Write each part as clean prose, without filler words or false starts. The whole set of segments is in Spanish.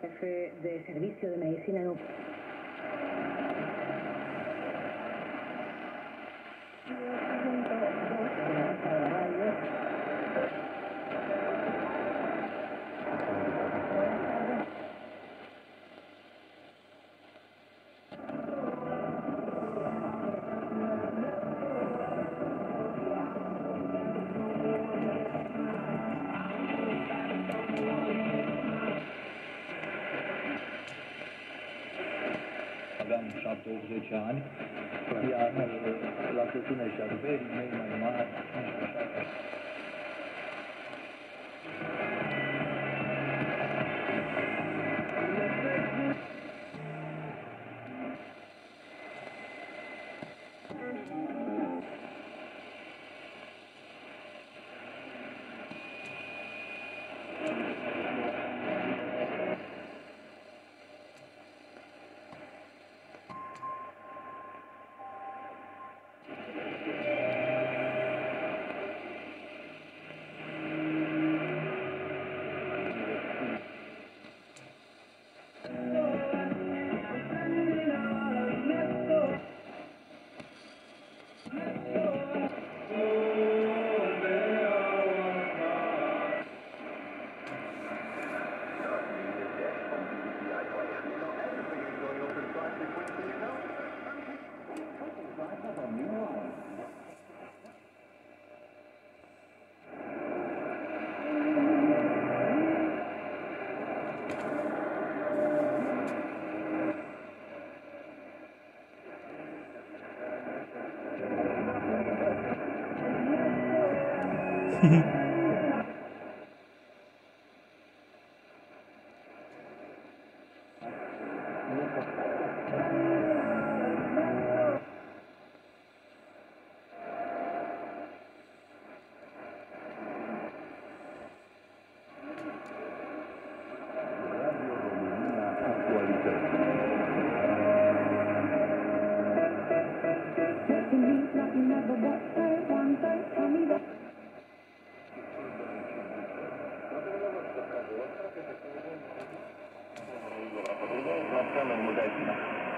Jefe de servicio de medicina nuclear. Aveam 7-80 ani, iar la Crăciune și Arverii, mei mai mari,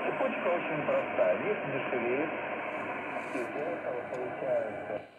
цепочка очень простая, вес дешевеет, и из этого получается...